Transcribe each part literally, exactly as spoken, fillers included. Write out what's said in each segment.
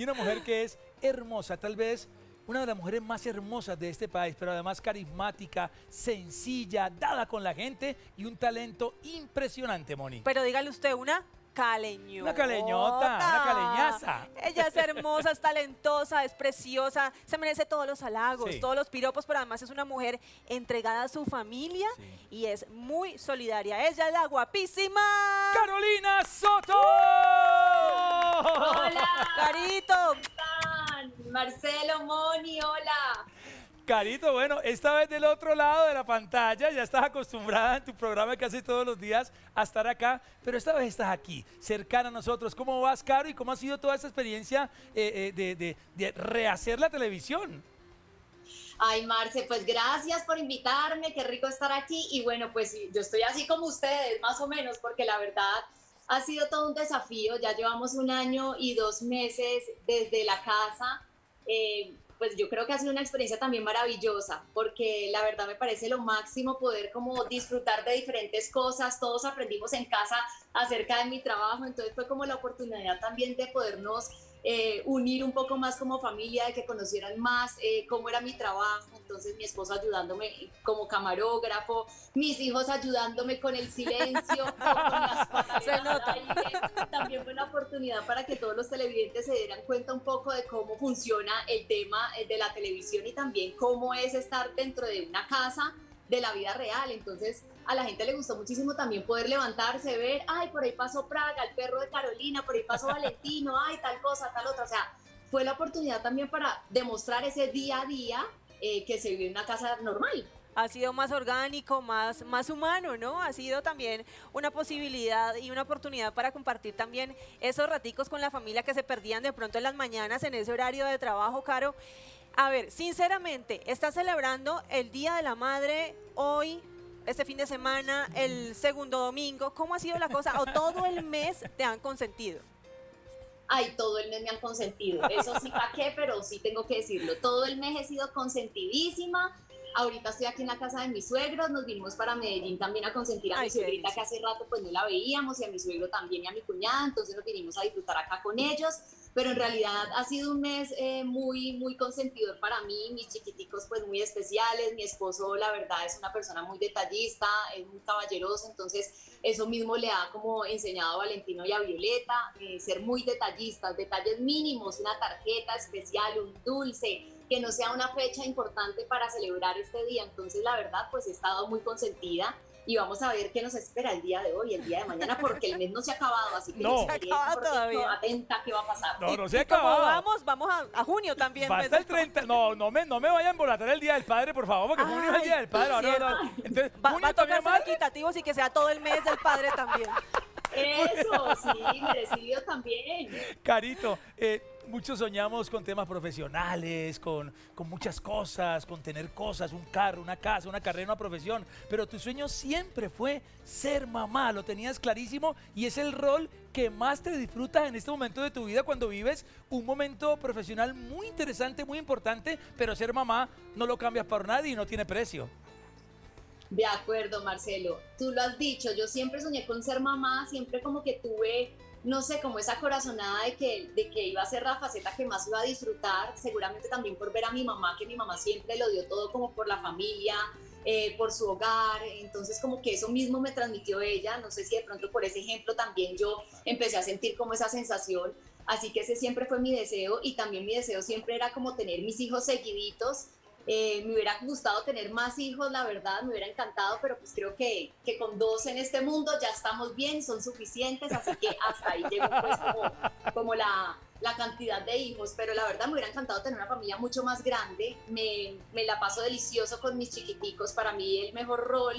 y una mujer que es hermosa, tal vez una de las mujeres más hermosas de este país, pero además carismática, sencilla, dada con la gente y un talento impresionante, Moni. Pero dígale usted una... Caleñota. Una caleñota, una caleñaza. Ella es hermosa, es talentosa, es preciosa, se merece todos los halagos, sí, todos los piropos, pero además es una mujer entregada a su familia, sí, y es muy solidaria. Ella es la guapísima Carolina Soto. Hola. Carito. ¿Cómo están? Marcelo, Moni, hola. Carito, bueno, esta vez del otro lado de la pantalla, ya estás acostumbrada en tu programa casi todos los días a estar acá, pero esta vez estás aquí, cercana a nosotros. ¿Cómo vas, Caro? ¿Y cómo ha sido toda esta experiencia eh, eh, de, de, de rehacer la televisión? Ay, Marce, pues gracias por invitarme, qué rico estar aquí. Y bueno, pues yo estoy así como ustedes, más o menos, porque la verdad ha sido todo un desafío. Ya llevamos un año y dos meses desde la casa, eh, pues yo creo que ha sido una experiencia también maravillosa, porque la verdad me parece lo máximo poder como disfrutar de diferentes cosas. Todos aprendimos en casa acerca de mi trabajo, entonces fue como la oportunidad también de podernos eh, unir un poco más como familia, de que conocieran más eh, cómo era mi trabajo. Entonces mi esposo ayudándome como camarógrafo, mis hijos ayudándome con el silencio, con las palabras. Se nota. Y, eh, también fue una oportunidad para que todos los televidentes se dieran cuenta un poco de cómo funciona el tema de la televisión y también cómo es estar dentro de una casa de la vida real. Entonces a la gente le gustó muchísimo también poder levantarse, ver, ay, por ahí pasó Praga, el perro de Carolina, por ahí pasó Valentino, ay, tal cosa, tal otra. O sea, fue la oportunidad también para demostrar ese día a día eh, que se vive en una casa normal. Ha sido más orgánico, más, más humano, ¿no? Ha sido también una posibilidad y una oportunidad para compartir también esos raticos con la familia que se perdían de pronto en las mañanas en ese horario de trabajo, Caro. A ver, sinceramente, ¿estás celebrando el Día de la Madre hoy, este fin de semana, el segundo domingo? ¿Cómo ha sido la cosa? ¿O todo el mes te han consentido? Ay, todo el mes me han consentido. Eso sí, ¿para qué? Pero sí tengo que decirlo. Todo el mes he sido consentidísima. Ahorita estoy aquí en la casa de mis suegros, nos vinimos para Medellín también a consentir a Ay, mi suegrita que hace rato pues no la veíamos, y a mi suegro también y a mi cuñada, entonces nos vinimos a disfrutar acá con ellos, pero en realidad ha sido un mes eh, muy, muy consentidor para mí, mis chiquiticos pues muy especiales, mi esposo la verdad es una persona muy detallista, es muy caballeroso, entonces eso mismo le ha como enseñado a Valentino y a Violeta, eh, ser muy detallistas, detalles mínimos, una tarjeta especial, un dulce, que no sea una fecha importante para celebrar este día. Entonces, la verdad, pues he estado muy consentida y vamos a ver qué nos espera el día de hoy, el día de mañana, porque el mes no se ha acabado, así que no se acaba todavía. Atenta, ¿qué va a pasar? No, no se ha acabado. Vamos, vamos a, a junio también. Hasta el treinta. No, no me, no me vayan a embolatar el Día del Padre, por favor, porque Ay, junio es el Día del Padre. No, no, no. Entonces, va, junio va a tocar ser equitativos y que sea todo el mes del padre también. Eso, sí, merecido también. Carito, eh, muchos soñamos con temas profesionales, con, con muchas cosas, con tener cosas, un carro, una casa, una carrera, una profesión, pero tu sueño siempre fue ser mamá, lo tenías clarísimo y es el rol que más te disfrutas en este momento de tu vida cuando vives un momento profesional muy interesante, muy importante, pero ser mamá no lo cambias por nadie y no tiene precio. De acuerdo, Marcelo, tú lo has dicho, yo siempre soñé con ser mamá, siempre como que tuve, no sé, como esa corazonada de que, de que iba a ser la faceta que más iba a disfrutar, seguramente también por ver a mi mamá, que mi mamá siempre lo dio todo como por la familia, eh, por su hogar, entonces como que eso mismo me transmitió ella, no sé si de pronto por ese ejemplo también yo empecé a sentir como esa sensación, así que ese siempre fue mi deseo y también mi deseo siempre era como tener mis hijos seguiditos. Eh, me hubiera gustado tener más hijos, la verdad, me hubiera encantado, pero pues creo que, que con dos en este mundo ya estamos bien, son suficientes, así que hasta ahí llegó pues como, como la, la cantidad de hijos, pero la verdad me hubiera encantado tener una familia mucho más grande, me, me la paso delicioso con mis chiquiticos, para mí el mejor rol,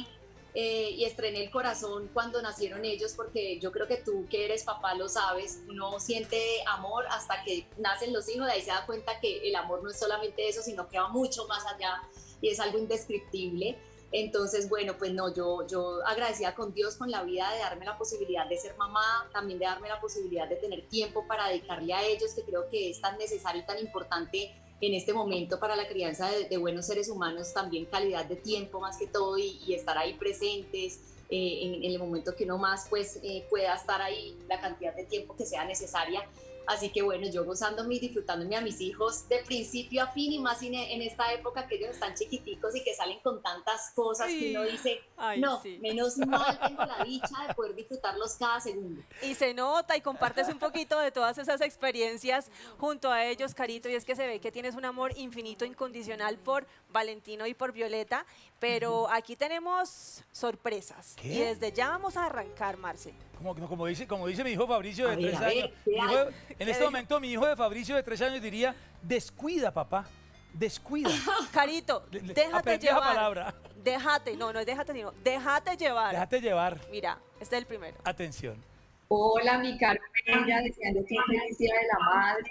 eh, y estrené el corazón cuando nacieron ellos, porque yo creo que tú que eres papá lo sabes, uno siente amor hasta que nacen los hijos, de ahí se da cuenta que el amor no es solamente eso, sino que va mucho más allá y es algo indescriptible. Entonces, bueno, pues no, yo, yo agradecida con Dios, con la vida, de darme la posibilidad de ser mamá, también de darme la posibilidad de tener tiempo para dedicarle a ellos, que creo que es tan necesario y tan importante en este momento para la crianza de, de buenos seres humanos, también calidad de tiempo más que todo y, y estar ahí presentes eh, en, en el momento que uno más pues, eh, pueda estar ahí la cantidad de tiempo que sea necesaria. Así que bueno, yo gozándome y disfrutándome a mis hijos de principio a fin, y más en, en esta época que ellos están chiquiticos y que salen con tantas cosas, sí, que uno dice, ay, no, sí, menos mal tengo la dicha de poder disfrutarlos cada segundo. Y se nota, y compartes un poquito de todas esas experiencias junto a ellos, Carito, y es que se ve que tienes un amor infinito, incondicional por Valentino y por Violeta, pero aquí tenemos sorpresas. ¿Qué? Y desde ya vamos a arrancar, Marce. Como, como, dice, como dice mi hijo Fabricio de tres años, mi hijo, en este momento mi hijo de Fabricio de tres años diría, descuida, papá, descuida. Carito, déjate llevar. Déjate, no, no es déjate, sino déjate llevar. Déjate llevar. Mira, este es el primero. Atención. Hola, mi Carolina, deseando que feliz día de la madre,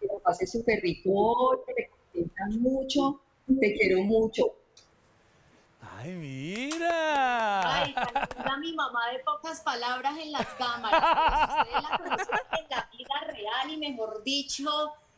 que lo pases súper rico, que te contentan mucho, te quiero mucho. ¡Ay, mira! Ay, a mi mamá de pocas palabras en las cámaras, pero si ustedes la conocen en la vida real, y mejor dicho,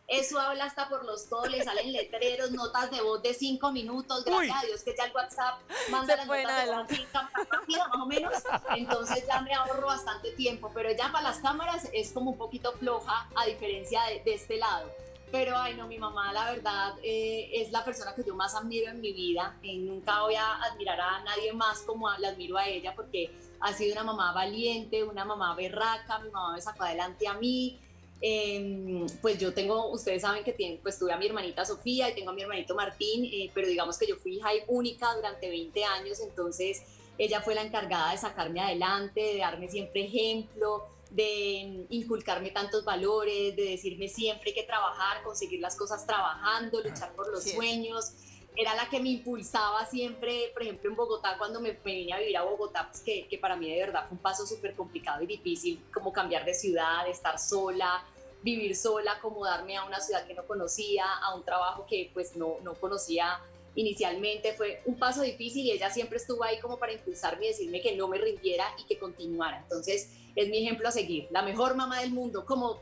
eso habla hasta por los codos, le salen letreros, notas de voz de cinco minutos, gracias, uy, a Dios que ya el WhatsApp manda las notas de voz sin campaña, más o menos, entonces ya me ahorro bastante tiempo, pero ya para las cámaras es como un poquito floja, a diferencia de, de este lado. Pero, ay, no, mi mamá, la verdad, eh, es la persona que yo más admiro en mi vida. Eh, nunca voy a admirar a nadie más como a, la admiro a ella, porque ha sido una mamá valiente, una mamá berraca, mi mamá me sacó adelante a mí. Eh, pues yo tengo, ustedes saben que tienen, pues tuve a mi hermanita Sofía y tengo a mi hermanito Martín, eh, pero digamos que yo fui hija única durante veinte años, entonces ella fue la encargada de sacarme adelante, de darme siempre ejemplo, de inculcarme tantos valores, de decirme siempre que trabajar, conseguir las cosas trabajando, luchar por los sueños. Era la que me impulsaba siempre, por ejemplo, en Bogotá, cuando me vine a vivir a Bogotá, pues que, que para mí de verdad fue un paso súper complicado y difícil, como cambiar de ciudad, estar sola, vivir sola, acomodarme a una ciudad que no conocía, a un trabajo que pues no, no conocía inicialmente. Fue un paso difícil y ella siempre estuvo ahí como para impulsarme y decirme que no me rindiera y que continuara. Entonces, es mi ejemplo a seguir, la mejor mamá del mundo, como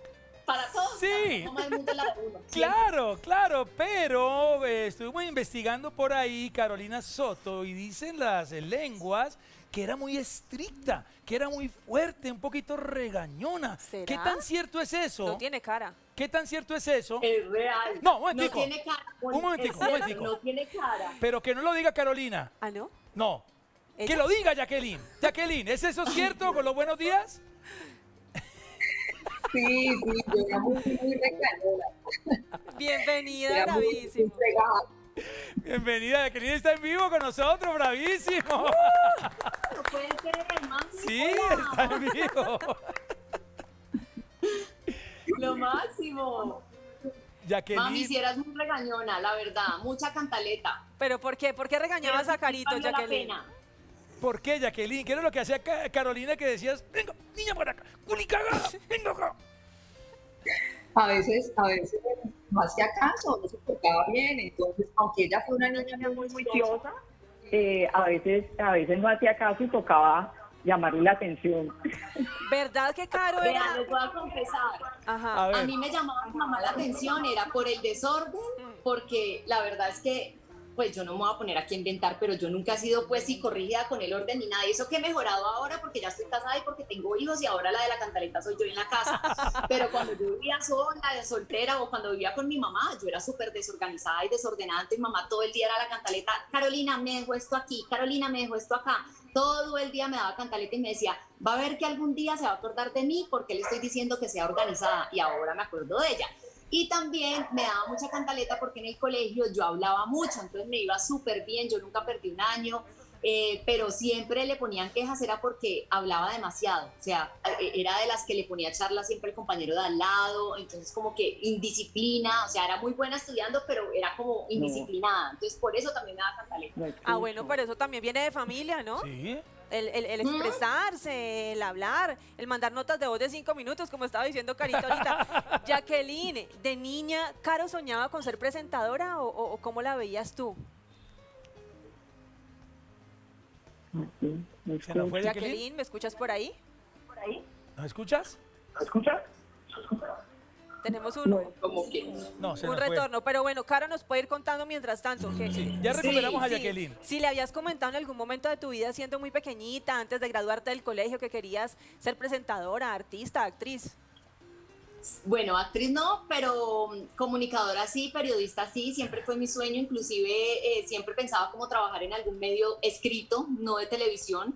para todos, sí, la mejor mamá del mundo, la uno. ¿Sí? Claro, claro, pero eh, estuvimos investigando por ahí, Carolina Soto, y dicen las eh, lenguas que era muy estricta, que era muy fuerte, un poquito regañona. ¿Será? ¿Qué tan cierto es eso? No tiene cara. ¿Qué tan cierto es eso? Es real. No, un momentico. No tiene cara. Un momentico, un momentico. No tiene cara. Pero que no lo diga Carolina. ¿Ah, no? No. ¿Ella? Que lo diga Jacqueline. Jacqueline, ¿es eso cierto con los buenos días? Sí, sí, yo era muy, muy regalona. Bienvenida, Bravísimo. Bienvenida, Jacqueline está en vivo con nosotros, Bravísimo. Uh, ¿Puede ser, Germán? Sí, está en vivo. Lo máximo. Jacqueline. Mami, si eras muy regañona, la verdad, mucha cantaleta. ¿Pero por qué? ¿Por qué regañabas a Carito, Jacqueline? ¿Por qué, Jacqueline? ¿Qué era lo que hacía Carolina que decías, venga, niña por acá, culicagada, venga acá? A veces, a veces no hacía caso, no se portaba bien, entonces, aunque ella fue una niña muy juiciosa, eh, a, veces, a veces no hacía caso y tocaba llamarle la atención. ¿Verdad que Caro era? Vean, les voy a confesar. Ajá. A, a mí me llamaba mi mamá la atención, era por el desorden, porque la verdad es que pues yo no me voy a poner aquí a inventar, pero yo nunca he sido pues y corrigida con el orden ni nada, y eso que he mejorado ahora porque ya estoy casada y porque tengo hijos y ahora la de la cantaleta soy yo en la casa, pero cuando yo vivía sola, soltera, o cuando vivía con mi mamá, yo era súper desorganizada y desordenada, y mamá todo el día era la cantaleta, Carolina me dejó esto aquí, Carolina me dejó esto acá, todo el día me daba cantaleta y me decía, va a ver que algún día se va a acordar de mí porque le estoy diciendo que sea organizada, y ahora me acuerdo de ella. Y también me daba mucha cantaleta porque en el colegio yo hablaba mucho, entonces me iba súper bien, yo nunca perdí un año, eh, pero siempre le ponían quejas, era porque hablaba demasiado, o sea, era de las que le ponía charla siempre el compañero de al lado, entonces como que indisciplina, o sea, era muy buena estudiando, pero era como indisciplinada, entonces por eso también me daba cantaleta. Ah, bueno, pero eso también viene de familia, ¿no? Sí. El, el, el expresarse, el hablar, el mandar notas de voz de cinco minutos, como estaba diciendo Carito ahorita. Jacqueline, de niña, ¿Caro soñaba con ser presentadora o, o cómo la veías tú? ¿Me Jacqueline? Jacqueline, ¿me escuchas por ahí? ¿Por ahí? ¿No escuchas? ¿No escuchas? Tenemos un, no, como que, no, un retorno, fue. Pero bueno, Caro nos puede ir contando mientras tanto. Que, sí, ya recuperamos sí, a Jacqueline. Sí, si le habías comentado en algún momento de tu vida, siendo muy pequeñita, antes de graduarte del colegio, que querías ser presentadora, artista, actriz. Bueno, actriz no, pero comunicadora sí, periodista sí, siempre fue mi sueño, inclusive eh, siempre pensaba como trabajar en algún medio escrito, no de televisión.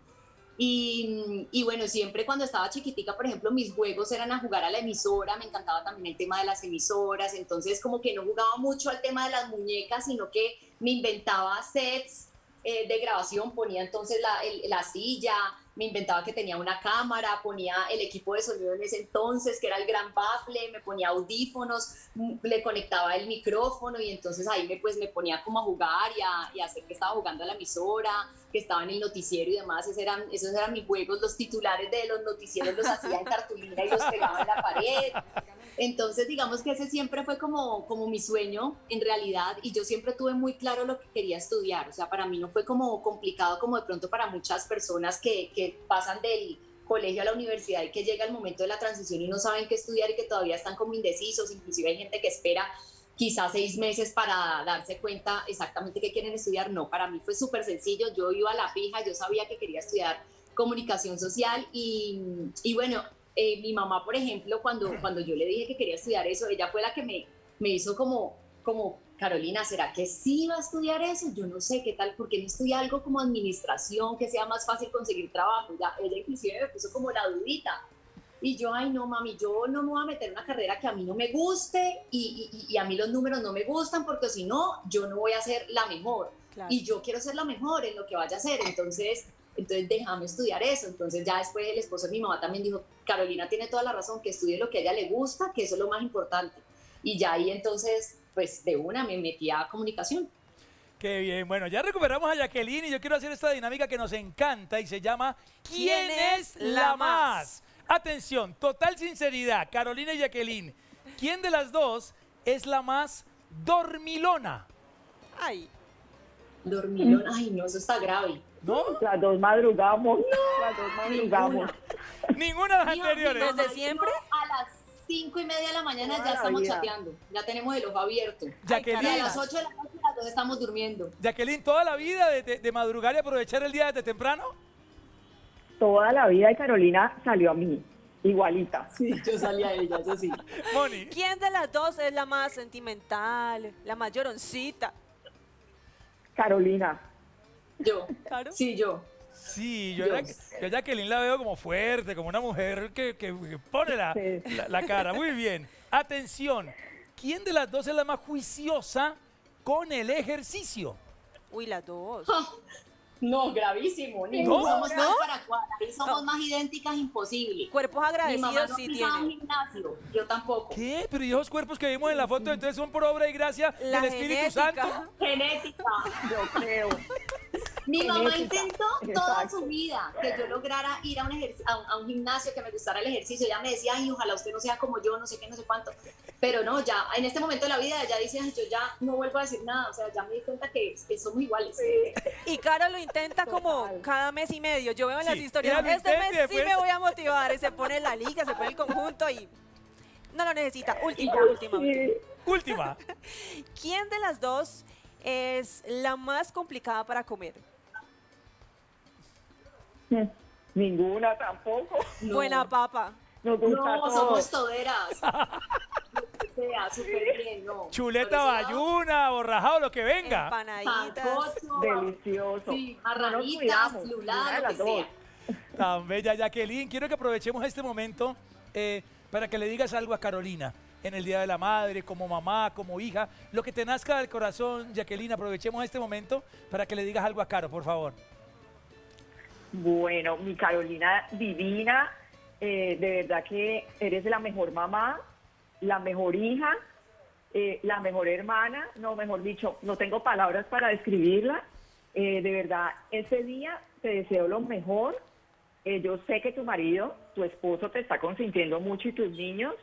Y, y bueno, siempre cuando estaba chiquitica, por ejemplo, mis juegos eran a jugar a la emisora, me encantaba también el tema de las emisoras, entonces como que no jugaba mucho al tema de las muñecas, sino que me inventaba sets eh, de grabación, ponía entonces la, el, la silla, me inventaba que tenía una cámara, ponía el equipo de sonido en ese entonces, que era el gran bafle, me ponía audífonos, le conectaba el micrófono y entonces ahí me, pues, me ponía como a jugar y a, y a hacer que estaba jugando a la emisora, que estaba en el noticiero y demás. Esos eran, esos eran mis juegos, los titulares de los noticieros los hacía en cartulina y los pegaba en la pared. Entonces digamos que ese siempre fue como, como mi sueño en realidad, y yo siempre tuve muy claro lo que quería estudiar, o sea, para mí no fue como complicado como de pronto para muchas personas que, que pasan del colegio a la universidad y que llega el momento de la transición y no saben qué estudiar y que todavía están como indecisos, inclusive hay gente que espera quizás seis meses para darse cuenta exactamente qué quieren estudiar. No, para mí fue súper sencillo, yo iba a la fija, yo sabía que quería estudiar comunicación social y, y bueno, Eh, mi mamá, por ejemplo, cuando, cuando yo le dije que quería estudiar eso, ella fue la que me, me hizo como, como, Carolina, ¿será que sí va a estudiar eso? Yo no sé, ¿qué tal? ¿Por qué no estudia algo como administración, que sea más fácil conseguir trabajo? Ya, ella inclusive me puso como la dudita. Y yo, ay no, mami, yo no me voy a meter en una carrera que a mí no me guste y, y, y a mí los números no me gustan, porque si no, yo no voy a ser la mejor. Claro. Y yo quiero ser la mejor en lo que vaya a hacer, entonces... entonces déjame estudiar eso. Entonces ya después el esposo de mi mamá también dijo, Carolina tiene toda la razón, que estudie lo que a ella le gusta, que eso es lo más importante. Y ya ahí entonces, pues de una me metí a comunicación. Qué bien, bueno, ya recuperamos a Jacqueline y yo quiero hacer esta dinámica que nos encanta y se llama ¿Quién es la más? Atención, total sinceridad, Carolina y Jacqueline, ¿quién de las dos es la más dormilona? Ay, dormilona, ay no, eso está grave. ¿No? Las dos madrugamos. No, las dos madrugamos. Ninguna de las anteriores. ¿Desde siempre? A las cinco y media de la mañana ya estamos chateando. Ya tenemos el ojo abierto. Jacqueline, a las ocho de la noche las dos estamos durmiendo. Jacqueline, ¿toda la vida de, de, de madrugar y aprovechar el día desde temprano? Toda la vida de Carolina salió a mí. Igualita. Sí, yo salí a ella, eso sí. Moni. ¿Quién de las dos es la más sentimental, la más lloroncita? Carolina. Yo, ¿Caro? Sí, yo. Sí, yo, yo. La, yo a Jacqueline la veo como fuerte, como una mujer que, que, que pone la, sí. la, la cara. Muy bien. Atención, ¿quién de las dos es la más juiciosa con el ejercicio? Uy, las dos. Oh, no, gravísimo. Ni ¿No? Somos ¿No? para cuadras, somos no. más idénticas, imposible. Cuerpos agradecidos. Mi mamá no sí tiene. Gimnasio, yo tampoco. ¿Qué? Pero ¿y esos cuerpos que vimos en la foto entonces son por obra y gracia la del genética. Espíritu Santo? Genética, yo creo. Mi mamá intentó toda su vida que yo lograra ir a un, a, un, a un gimnasio, que me gustara el ejercicio. Ella me decía, ay, ojalá usted no sea como yo, no sé qué, no sé cuánto. Pero no, ya en este momento de la vida ella dice, yo ya no vuelvo a decir nada. O sea, ya me di cuenta que, que somos iguales. Sí. Y Caro lo intenta como cada mes y medio. Yo veo en sí, las historias, este mes sí después... me voy a motivar. Y se pone la liga, se pone el conjunto y no lo necesita. Última, última. Última. ¿Quién de las dos es la más complicada para comer? Ninguna tampoco. No. Buena papa. Nos gusta no, todo. Somos toderas. O sea, súper bien, no. Chuleta bayuna, borrajado, lo que venga. Empanaditas. Pacoso. Delicioso. Sí, marranitas, lula, lo que sea. Tan bella, Jacqueline. Quiero que aprovechemos este momento eh, para que le digas algo a Carolina. En el Día de la Madre, como mamá, como hija, lo que te nazca del corazón, Jacqueline, aprovechemos este momento para que le digas algo a Caro, por favor. Bueno, mi Carolina divina, eh, de verdad que eres la mejor mamá, la mejor hija, eh, la mejor hermana, no, mejor dicho, no tengo palabras para describirla, eh, de verdad, ese día te deseo lo mejor, eh, yo sé que tu marido, tu esposo te está consintiendo mucho y tus niños,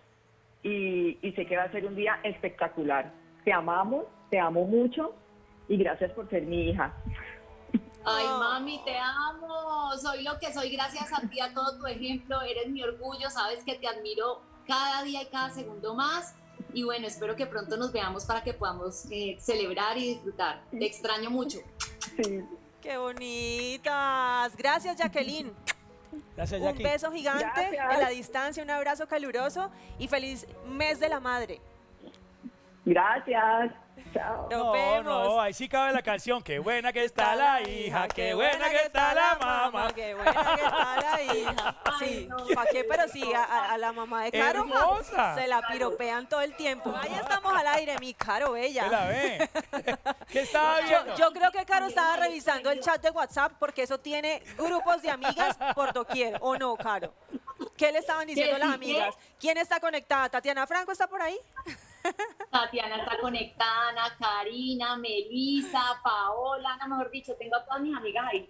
y, y sé que va a ser un día espectacular. Te amamos, te amo mucho y gracias por ser mi hija. Ay, mami, te amo, soy lo que soy gracias a ti, a todo tu ejemplo, eres mi orgullo, sabes que te admiro cada día y cada segundo más, y bueno, espero que pronto nos veamos para que podamos eh, celebrar y disfrutar, te extraño mucho. Sí. ¡Qué bonitas! Gracias, Jacqueline. Gracias, Jackie. Un beso gigante. Gracias. En la distancia, un abrazo caluroso y feliz mes de la madre. Gracias. Chao. Nos vemos. No, no, ahí sí cabe la canción. Qué buena que está la hija, qué buena que está la mamá. Qué buena que está la hija. Sí, ¿para qué? Pero sí, a, a la mamá de Caro se la piropean todo el tiempo. Ahí estamos al aire, mi Caro bella. La ve. ¿Qué estaba yo, yo creo que Caro estaba revisando el chat de WhatsApp porque eso tiene grupos de amigas por doquier, ¿o no, Caro? ¿Qué le estaban diciendo las amigas? ¿Quién está conectada? ¿Tatiana Franco está por ahí? Tatiana está conectada, Ana, Karina, Melisa, Paola, no, mejor dicho, tengo a todas mis amigas ahí.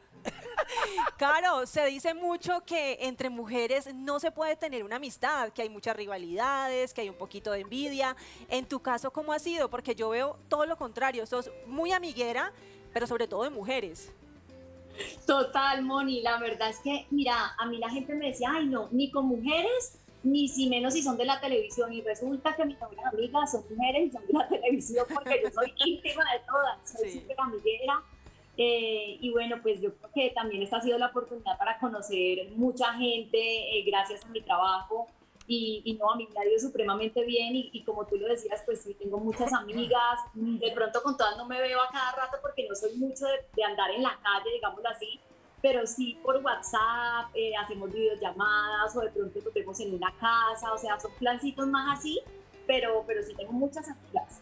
Caro, se dice mucho que entre mujeres no se puede tener una amistad, que hay muchas rivalidades, que hay un poquito de envidia. En tu caso, ¿cómo ha sido? Porque yo veo todo lo contrario, sos muy amiguera, pero sobre todo de mujeres. Total, Moni, la verdad es que, mira, a mí la gente me decía, ay no, ni con mujeres, ni si menos si son de la televisión, y resulta que mis amigas son mujeres y son de la televisión porque yo soy íntima de todas, soy súper amiguera, eh, y bueno, pues yo creo que también esta ha sido la oportunidad para conocer mucha gente, eh, gracias a mi trabajo, y, y no, a mí me ha ido supremamente bien, y, y como tú lo decías, pues sí, tengo muchas amigas, de pronto con todas no me veo a cada rato porque no soy mucho de, de andar en la calle, digámoslo así, pero sí por WhatsApp, eh, hacemos videollamadas o de pronto nos vemos en una casa, o sea, son plancitos más así, pero, pero sí tengo muchas amigas.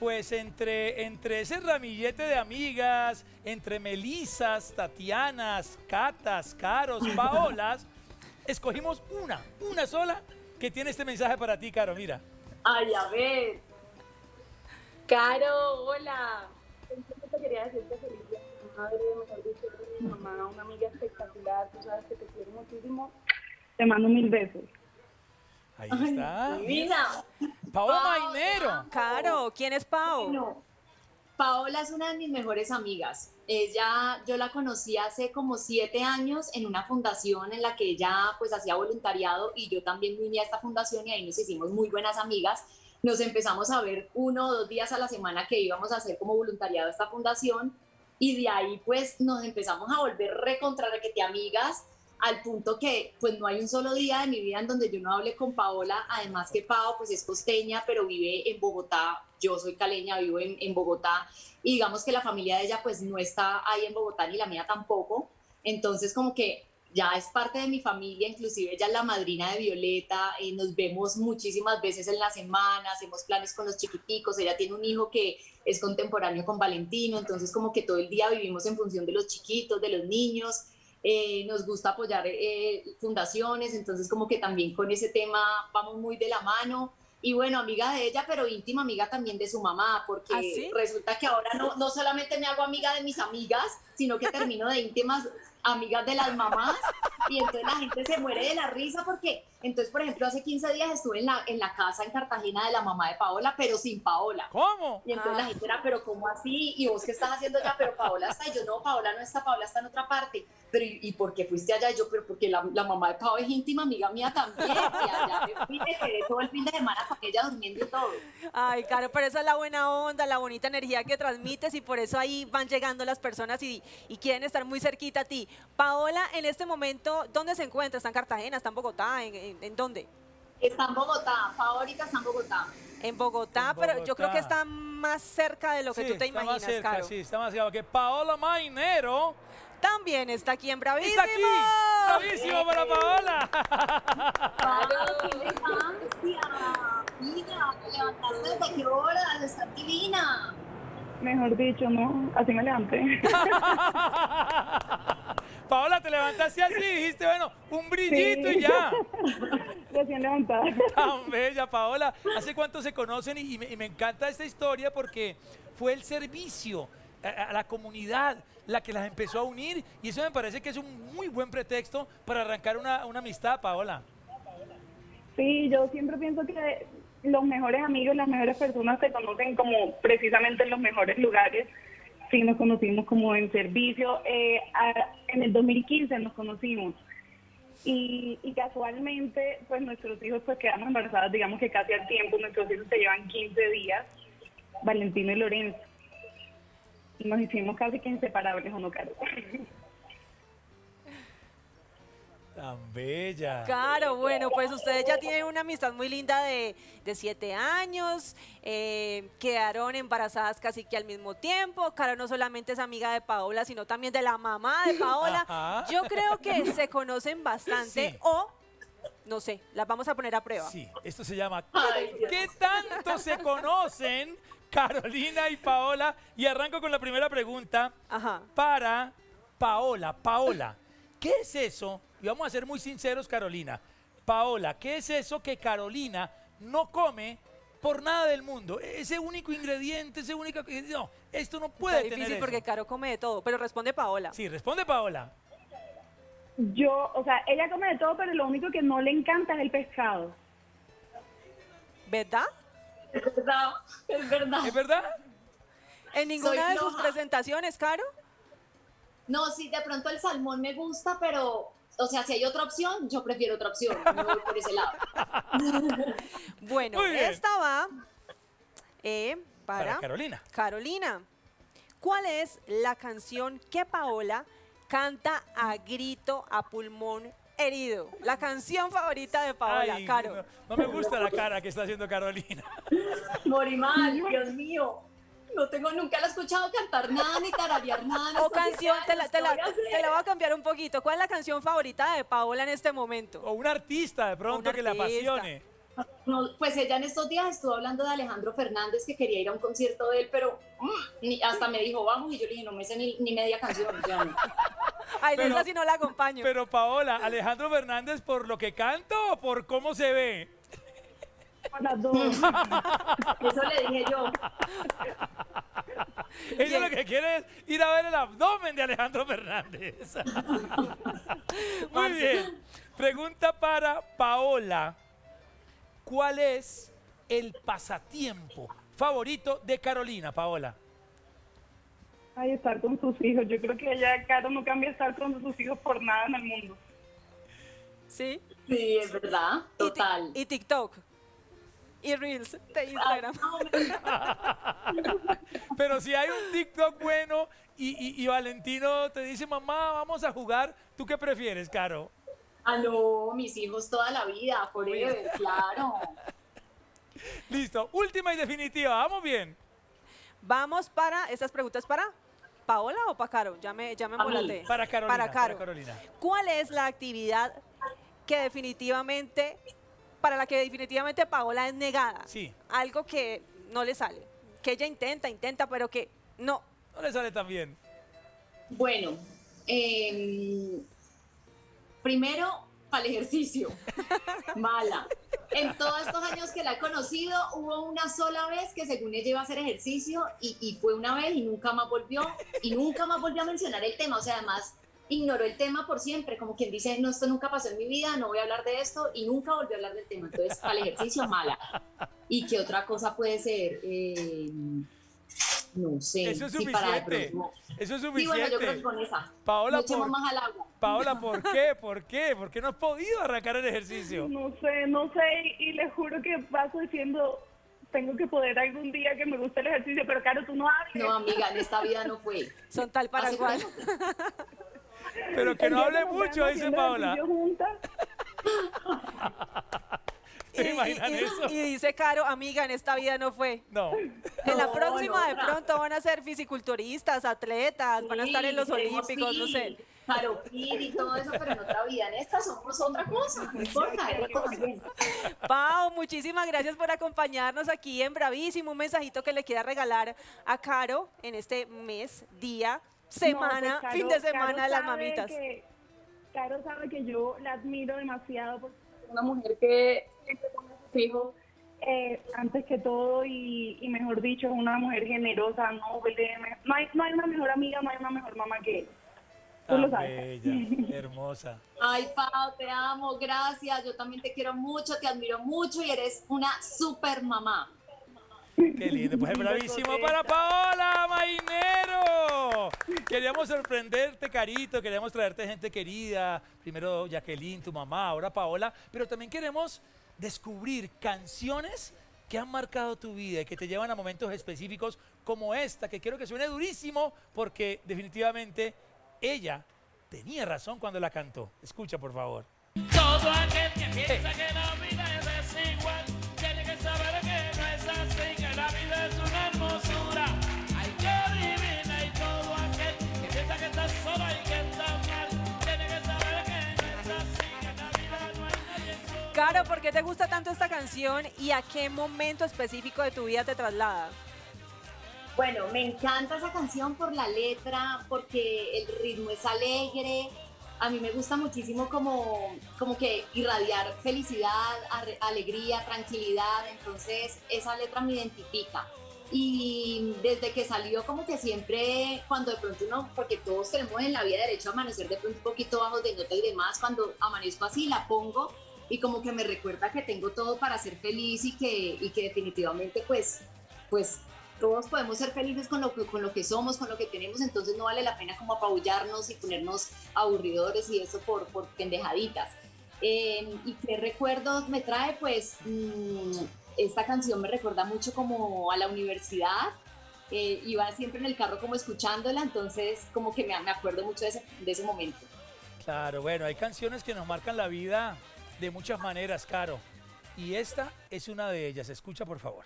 Pues entre, entre ese ramillete de amigas, entre Melisas, Tatianas, Catas, Caros, Paolas, escogimos una, una sola que tiene este mensaje para ti, Caro, mira. Ay, a ver. Caro, hola. Yo te quería decirte feliz día. Madre, mejor dicho, mi mamá, una amiga espectacular, tú sabes que te quiero muchísimo. Te mando mil besos. Ahí está. Ay, mira. Paola Mainero. Caro, ¿quién es Pao? No. Paola es una de mis mejores amigas. Ella, yo la conocí hace como siete años en una fundación en la que ella pues hacía voluntariado y yo también me uní a esta fundación y ahí nos hicimos muy buenas amigas. Nos empezamos a ver uno o dos días a la semana que íbamos a hacer como voluntariado a esta fundación. Y de ahí pues nos empezamos a volver recontrarrequete amigas, al punto que pues no hay un solo día de mi vida en donde yo no hable con Paola, además que Pao pues es costeña pero vive en Bogotá, yo soy caleña, vivo en, en Bogotá, y digamos que la familia de ella pues no está ahí en Bogotá ni la mía tampoco, entonces como que ya es parte de mi familia, inclusive ella es la madrina de Violeta, eh, nos vemos muchísimas veces en la semana, hacemos planes con los chiquiticos, ella tiene un hijo que es contemporáneo con Valentino, entonces como que todo el día vivimos en función de los chiquitos, de los niños, eh, nos gusta apoyar eh, fundaciones, entonces como que también con ese tema vamos muy de la mano, y bueno, amiga de ella, pero íntima amiga también de su mamá, porque ¿ah, sí? Resulta que ahora no, no solamente me hago amiga de mis amigas, sino que termino de íntimas amigas de las mamás, y entonces la gente se muere de la risa, porque entonces, por ejemplo, hace quince días estuve en la, en la casa en Cartagena de la mamá de Paola, pero sin Paola. ¿Cómo? Y entonces ah. la gente era, pero ¿cómo así? ¿Y vos qué estás haciendo allá? Pero Paola está, y yo, no, Paola no está, Paola está en otra parte. Pero, ¿y, y por qué fuiste allá? Y yo, pero porque la, la mamá de Paola es íntima amiga mía también, y allá me fui, me quedé todo el fin de semana con ella durmiendo y todo. Ay, claro, pero esa es la buena onda, la bonita energía que transmites, y por eso ahí van llegando las personas y, y quieren estar muy cerquita a ti. Paola, en este momento, ¿dónde se encuentra? ¿Está en Cartagena? ¿Está en Bogotá? ¿En, en, en dónde? Está en Bogotá, Paolita está en Bogotá. En Bogotá, en Bogotá, pero yo creo que está más cerca de lo que sí, tú te imaginas, más cerca, Caro. Sí, está más cerca, porque Paola Mainero también está aquí en Bravíssimo. ¡Está aquí! ¡Bravíssimo para Paola! ¡Claro, qué elegancia! ¡Mira, te levantaste desde qué hora! ¡Está divina! Mejor dicho, no, así me levanté. Paola, te levantaste así, dijiste, bueno, un brillito sí. Y ya. Recién levantada. Tan bella, Paola. ¿Hace cuánto se conocen? Y, y, me, y me encanta esta historia porque fue el servicio a, a la comunidad la que las empezó a unir y eso me parece que es un muy buen pretexto para arrancar una, una amistad, Paola. Sí, yo siempre pienso que los mejores amigos, las mejores personas se conocen como precisamente en los mejores lugares. Sí, nos conocimos como en servicio. Eh, a, en el dos mil quince nos conocimos. Y, y casualmente, pues nuestros hijos pues quedamos embarazadas, digamos que casi al tiempo. Nuestros hijos se llevan quince días, Valentino y Lorenzo. Nos hicimos casi que inseparables, ¿o no, Carlos? Tan bella. Claro, bueno, pues ustedes ya tienen una amistad muy linda de, de siete años, eh, quedaron embarazadas casi que al mismo tiempo. Caro no solamente es amiga de Paola, sino también de la mamá de Paola. Ajá. Yo creo que se conocen bastante, sí. O, no sé, las vamos a poner a prueba. Sí, esto se llama Ay, ¿Qué tanto se conocen Carolina y Paola? Y arranco con la primera pregunta. Ajá. Para Paola. Paola, ¿qué es eso? Y vamos a ser muy sinceros, Carolina. Paola, ¿qué es eso que Carolina no come por nada del mundo? Ese único ingrediente, ese único... No, esto no puede tener eso. Es difícil porque Caro come de todo, pero responde Paola. Sí, responde Paola. Yo, o sea, ella come de todo, pero lo único que no le encanta es el pescado. ¿Verdad? Es verdad, es verdad. ¿Es verdad? ¿En ninguna de sus presentaciones, Caro? No, sí, de pronto el salmón me gusta, pero... O sea, si hay otra opción, yo prefiero otra opción. No voy por ese lado. Bueno, esta va eh, para, para Carolina. Carolina, ¿cuál es la canción que Paola canta a grito, a pulmón herido? La canción favorita de Paola. Ay, Caro. No, no me gusta la cara que está haciendo Carolina. Morimal, Dios mío. No tengo, nunca la he escuchado cantar nada, ni tararear nada. No o canción, te la, te, la, te la voy a cambiar un poquito. ¿Cuál es la canción favorita de Paola en este momento? O un artista de pronto que la apasione. No, pues ella en estos días estuvo hablando de Alejandro Fernández, que quería ir a un concierto de él, pero mm, hasta me dijo, vamos, y yo le dije, no me sé ni, ni media canción. No. Ay, pero, esa sí no la acompaño. Pero Paola, ¿Alejandro Fernández por lo que canta o por cómo se ve? Las dos. Eso le dije yo. Ella lo que quiere es ir a ver el abdomen de Alejandro Fernández. Muy bien. Pregunta para Paola. ¿Cuál es el pasatiempo favorito de Carolina, Paola? Ay, estar con sus hijos. Yo creo que ella, Caro, no cambia estar con sus hijos por nada en el mundo. ¿Sí? Sí, es verdad. Total. Y, y TikTok. Y Reels de Instagram. Pero si hay un TikTok bueno y, y, y Valentino te dice, mamá, vamos a jugar, ¿tú qué prefieres, Caro? Ah, no, mis hijos toda la vida, forever, claro. Listo, última y definitiva, vamos bien. Vamos para, estas preguntas para Paola o para Caro, ya me, ya me molaté. Para Carolina, para, Caro. para Carolina. ¿Cuál es la actividad que definitivamente... para la que definitivamente Paola es negada? Sí. Algo que no le sale, que ella intenta, intenta, pero que no. No le sale tan bien. Bueno, eh, primero, para el ejercicio. Mala. En todos estos años que la he conocido, hubo una sola vez que según ella iba a hacer ejercicio y, y fue una vez y nunca más volvió, y nunca más volvió a mencionar el tema, o sea, además... ignoró el tema por siempre, como quien dice, no, esto nunca pasó en mi vida, no voy a hablar de esto, y nunca volvió a hablar del tema. Entonces, al ejercicio, mala. ¿Y qué otra cosa puede ser? Eh, no sé. Eso es si suficiente. Eso es suficiente. Sí, bueno, yo creo que con esa. Paola, por, más al agua. Paola, ¿por qué? ¿Por qué? ¿Por qué no has podido arrancar el ejercicio? No sé, no sé, y, y le juro que paso diciendo... tengo que poder algún día que me guste el ejercicio, pero Caro, tú no hables. No, amiga, en esta vida no fue. Son tal para cual. Pero que no hable mucho, dice Paola. ¿Te imaginan eso? Y dice Caro, amiga, en esta vida no fue. No. En la próxima de pronto van a ser fisiculturistas, atletas, van a estar en los olímpicos, no sé. Paropir y todo eso, pero en otra vida, en esta somos otra cosa, no importa. Pau, muchísimas gracias por acompañarnos aquí en Bravísimo. Un mensajito que le quiera regalar a Caro en este mes, día, semana, no, pues Caro, fin de semana de las mamitas. Que, Caro sabe que yo la admiro demasiado porque es una mujer que siempre pone a sus hijos eh, antes que todo y, y mejor dicho, es una mujer generosa, noble, no hay, no hay una mejor amiga, no hay una mejor mamá que ella. Tú lo sabes. Bella, hermosa. Ay, Pau, te amo, gracias. Yo también te quiero mucho, te admiro mucho y eres una super mamá. Qué lindo. Pues es bravísimo para Paola Mainero. Queríamos sorprenderte, Carito, queríamos traerte gente querida. Primero Jacqueline, tu mamá, ahora Paola. Pero también queremos descubrir canciones que han marcado tu vida y que te llevan a momentos específicos como esta, que quiero que suene durísimo porque definitivamente... ella tenía razón cuando la cantó. Escucha, por favor. Todo aquel que piensa que la vida es desigual tiene que saber que no es así, que la vida es una hermosura. Hay que adivinar y todo aquel que piensa que está solo y que está mal tiene que saber que no es así, que la vida no es nadie. Caro, ¿por qué te gusta tanto esta canción y a qué momento específico de tu vida te traslada? Bueno, me encanta esa canción por la letra, porque el ritmo es alegre. A mí me gusta muchísimo como, como que irradiar felicidad, alegría, tranquilidad, entonces esa letra me identifica. Y desde que salió como que siempre, cuando de pronto uno, porque todos tenemos en la vida derecho a amanecer de pronto un poquito bajo de nota y demás, cuando amanezco así la pongo y como que me recuerda que tengo todo para ser feliz y que, y que definitivamente pues, pues todos podemos ser felices con lo, que, con lo que somos, con lo que tenemos, entonces no vale la pena como apabullarnos y ponernos aburridores y eso por, por pendejaditas. Eh, ¿Y qué recuerdos me trae? Pues mmm, esta canción me recuerda mucho como a la universidad, eh, iba siempre en el carro como escuchándola, entonces como que me, me acuerdo mucho de ese, de ese momento. Claro, bueno, hay canciones que nos marcan la vida de muchas maneras, Caro, y esta es una de ellas, escucha por favor.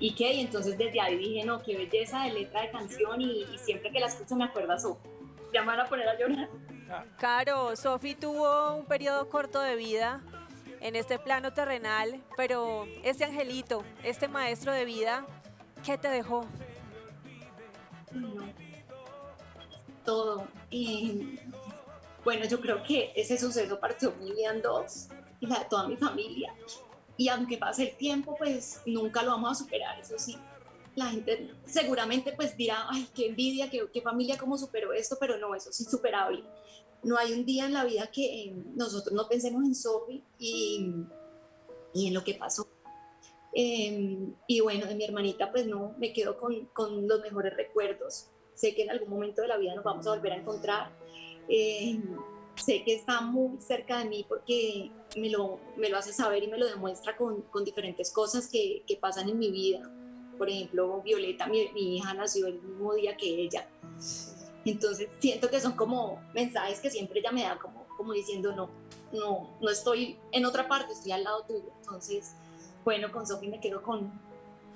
¿Y qué? Y entonces desde ahí dije, no, qué belleza de letra de canción y, y siempre que la escucho me acuerdo a Sofi. Ya me van a poner a llorar. Caro, Sofi tuvo un periodo corto de vida en este plano terrenal, pero este angelito, este maestro de vida, ¿qué te dejó? No. Todo. Y, bueno, yo creo que ese suceso partió mi vida en dos y la de toda mi familia. Y aunque pase el tiempo, pues nunca lo vamos a superar, eso sí. La gente seguramente pues dirá, ay, qué envidia, qué, qué familia, cómo superó esto, pero no, eso es insuperable. No hay un día en la vida que eh, nosotros no pensemos en Sofi y, y en lo que pasó. Eh, y bueno, de mi hermanita, pues no, me quedo con, con los mejores recuerdos. Sé que en algún momento de la vida nos vamos a volver a encontrar. Eh, Sé que está muy cerca de mí porque me lo, me lo hace saber y me lo demuestra con, con diferentes cosas que, que pasan en mi vida. Por ejemplo, Violeta, mi, mi hija, nació el mismo día que ella. Entonces siento que son como mensajes que siempre ella me da, como, como diciendo, no, no, no estoy en otra parte, estoy al lado tuyo. Entonces, bueno, con Sofi me quedo con,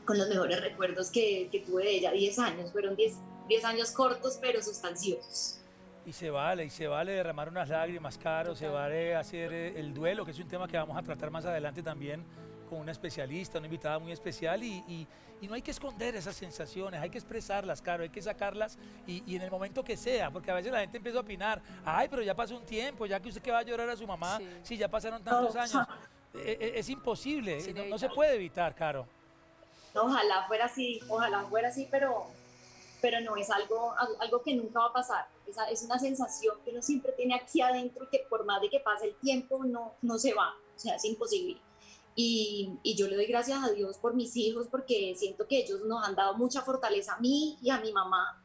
con los mejores recuerdos que, que tuve de ella. diez años, fueron diez años cortos pero sustanciosos. Y se vale, y se vale derramar unas lágrimas, Caro, okay. Se vale hacer el duelo, que es un tema que vamos a tratar más adelante también con una especialista, una invitada muy especial, y, y, y no hay que esconder esas sensaciones, hay que expresarlas, Caro, hay que sacarlas, y, y en el momento que sea, porque a veces la gente empieza a opinar, ay, pero ya pasó un tiempo, ya que usted que va a llorar a su mamá, sí, sí ya pasaron tantos oh, años, es, es imposible, sí, no, no se puede evitar, Caro. Ojalá fuera así, ojalá fuera así, pero... pero no, es algo, algo que nunca va a pasar, es, es una sensación que uno siempre tiene aquí adentro y que por más de que pase el tiempo no, no se va, o sea, es imposible. Y, y yo le doy gracias a Dios por mis hijos porque siento que ellos nos han dado mucha fortaleza a mí y a mi mamá,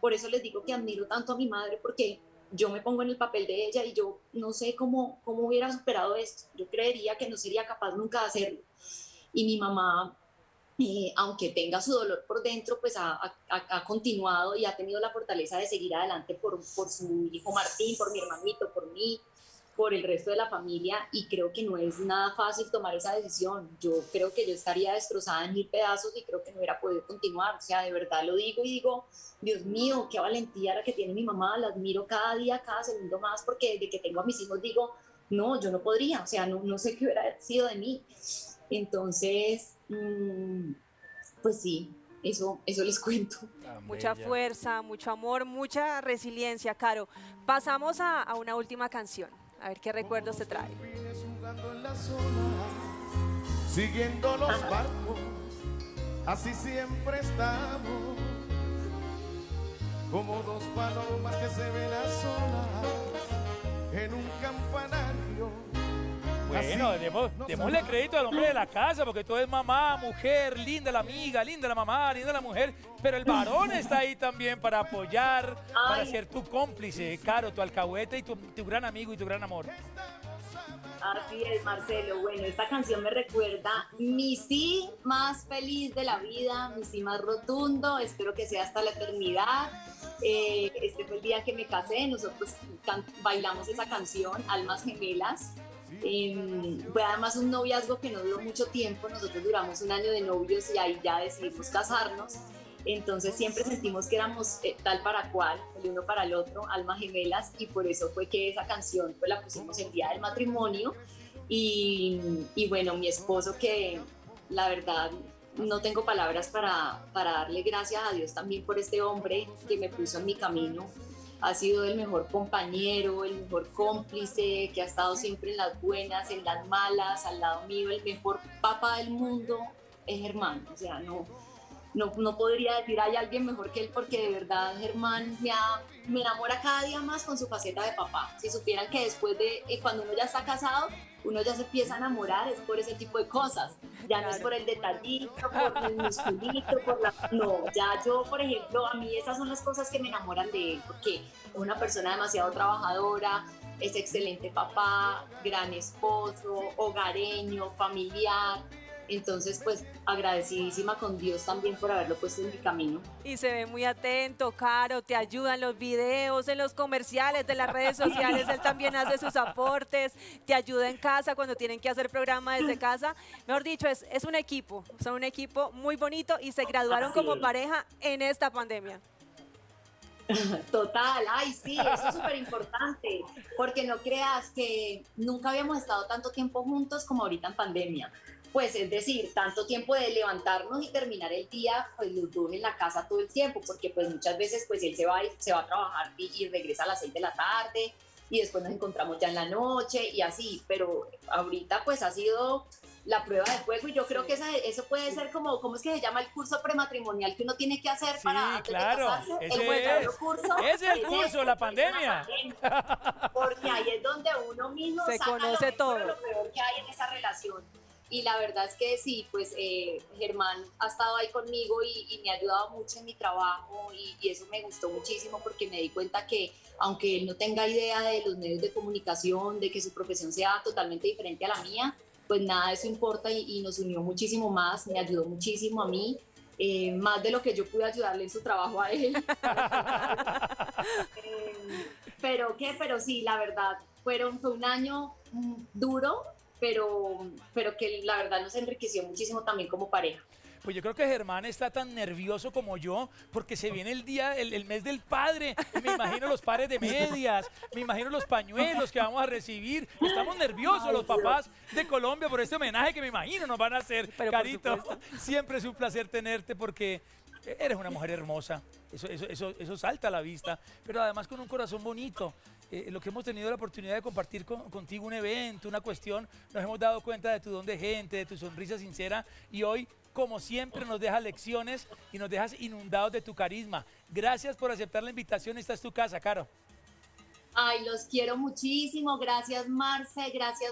por eso les digo que admiro tanto a mi madre porque yo me pongo en el papel de ella y yo no sé cómo, cómo hubiera superado esto, yo creería que no sería capaz nunca de hacerlo y mi mamá... Eh, aunque tenga su dolor por dentro, pues ha, ha, ha continuado y ha tenido la fortaleza de seguir adelante por, por su hijo Martín, por mi hermanito, por mí, por el resto de la familia y creo que no es nada fácil tomar esa decisión. Yo creo que yo estaría destrozada en mil pedazos y creo que no hubiera podido continuar. O sea, de verdad lo digo y digo, Dios mío, qué valentía la que tiene mi mamá, la admiro cada día, cada segundo más, porque desde que tengo a mis hijos digo, no, yo no podría, o sea, no, no sé qué hubiera sido de mí. Entonces, pues sí, eso, eso les cuento. Mucha fuerza, mucho amor, mucha resiliencia, Caro. Pasamos a, a una última canción, a ver qué recuerdos te trae. Siguiendo los barcos, así siempre estamos, como dos palomas que se ven solas en un campanario. Bueno, demos, démosle crédito al hombre de la casa, porque todo es mamá, mujer, linda la amiga, linda la mamá, linda la mujer, pero el varón está ahí también para apoyar, para ser tu cómplice, Caro, tu alcahuete y tu, tu gran amigo y tu gran amor. Así es, Marcelo. Bueno, esta canción me recuerda mi sí más feliz de la vida, mi sí más rotundo, espero que sea hasta la eternidad. Eh, este fue el día que me casé, nosotros bailamos esa canción, Almas Gemelas. Eh, fue además un noviazgo que no duró mucho tiempo, nosotros duramos un año de novios y ahí ya decidimos casarnos. Entonces siempre sentimos que éramos eh, tal para cual, el uno para el otro, almas gemelas, y por eso fue que esa canción pues, la pusimos el día del matrimonio. Y, y bueno, mi esposo, que la verdad no tengo palabras para, para darle gracias a Dios también por este hombre que me puso en mi camino, ha sido el mejor compañero, el mejor cómplice, que ha estado siempre en las buenas, en las malas, al lado mío. El mejor papá del mundo es Germán, o sea, no... No, no podría decir hay alguien mejor que él, porque de verdad Germán me, ha, me enamora cada día más con su faceta de papá. Si supieran que después de, eh, cuando uno ya está casado, uno ya se empieza a enamorar, es por ese tipo de cosas. Ya no es por el detallito, por el musculito, por la... No, ya yo, por ejemplo, a mí esas son las cosas que me enamoran de él, porque es una persona demasiado trabajadora, es excelente papá, gran esposo, hogareño, familiar. Entonces, pues, agradecidísima con Dios también por haberlo puesto en mi camino. Y se ve muy atento, Caro, te ayudan los videos, en los comerciales de las redes sociales, él también hace sus aportes, te ayuda en casa cuando tienen que hacer programa desde casa. Mejor dicho, es, es un equipo, son un equipo muy bonito y se graduaron Así como es. pareja en esta pandemia. Total, ay sí, eso es súper importante, porque no creas que nunca habíamos estado tanto tiempo juntos como ahorita en pandemia. Pues es decir, tanto tiempo de levantarnos y terminar el día, pues los dos en la casa todo el tiempo, porque pues muchas veces pues él se va, se va a trabajar y, y regresa a las seis de la tarde y después nos encontramos ya en la noche y así, pero ahorita pues ha sido la prueba de fuego y yo creo que esa, eso puede ser como, ¿cómo es que se llama el curso prematrimonial que uno tiene que hacer sí, para antes claro, de casarse? Ese el verdadero curso. Ese es el curso, ese, la pandemia. pandemia. Porque ahí es donde uno mismo se saca conoce lo todo. Lo peor que hay en esa relación. Y la verdad es que sí, pues eh, Germán ha estado ahí conmigo y, y me ha ayudado mucho en mi trabajo y, y eso me gustó muchísimo porque me di cuenta que aunque él no tenga idea de los medios de comunicación, de que su profesión sea totalmente diferente a la mía, pues nada de eso importa y, y nos unió muchísimo más, me ayudó muchísimo a mí, eh, más de lo que yo pude ayudarle en su trabajo a él. eh, pero qué, pero sí, la verdad, fueron, fue un año mm, duro, Pero, pero que la verdad nos enriqueció muchísimo también como pareja. Pues yo creo que Germán está tan nervioso como yo, porque se viene el día, el, el mes del padre, y me imagino los pares de medias, me imagino los pañuelos que vamos a recibir. Estamos nerviosos Ay, los papás Dios. de Colombia por este homenaje que me imagino nos van a hacer. Pero Carito, siempre es un placer tenerte porque eres una mujer hermosa, eso, eso, eso, eso salta a la vista, pero además con un corazón bonito. Eh, lo que hemos tenido la oportunidad de compartir con, contigo un evento, una cuestión, nos hemos dado cuenta de tu don de gente, de tu sonrisa sincera y hoy, como siempre, nos dejas lecciones y nos dejas inundados de tu carisma. Gracias por aceptar la invitación, esta es tu casa, Caro. Ay, los quiero muchísimo, gracias Marce, gracias